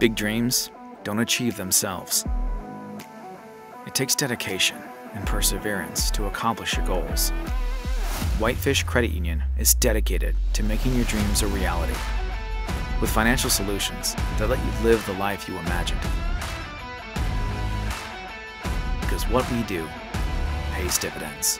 Big dreams don't achieve themselves. It takes dedication and perseverance to accomplish your goals. Whitefish Credit Union is dedicated to making your dreams a reality, with financial solutions that let you live the life you imagined. Because what we do pays dividends.